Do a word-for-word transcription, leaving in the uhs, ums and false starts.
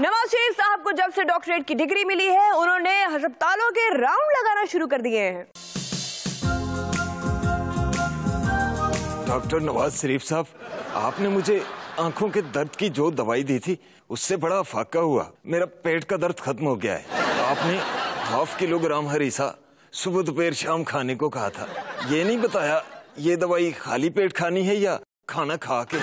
नवाज शरीफ साहब को जब से डॉक्टरेट की डिग्री मिली है, उन्होंने अस्पतालों के राउंड लगाना शुरू कर दिए हैं। डॉक्टर नवाज शरीफ साहब, आपने मुझे आंखों के दर्द की जो दवाई दी थी उससे बड़ा फाका हुआ। मेरा पेट का दर्द खत्म हो गया है। आपने हाफ किलोग्राम हरीसा सुबह दोपहर शाम खाने को कहा था। ये नहीं बताया ये दवाई खाली पेट खानी है या खाना खा के।